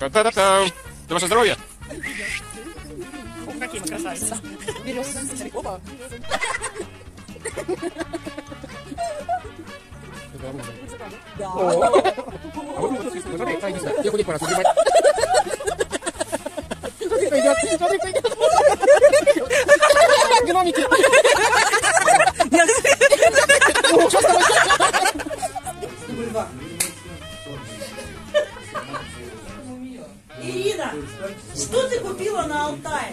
Да-да-да! За ваше здоровье! О, какие мы красавицы! Берёзы, смотри, оба! Да! А вы можете сказать, смотри, пойди сюда, я худи пора сбивать! Смотри, пойдёт! Смотри, пойдёт! Гномики! О, что с тобой? Что ты купила на Алтае?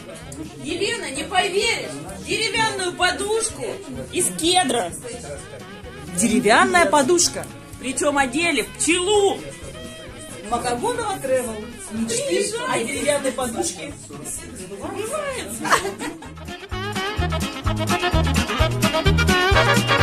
Елена, не поверишь, деревянную подушку из кедра. Деревянная подушка, причем одели в пчелу. Макагонова Тревел. Мечты о деревянной подушке. Забывается.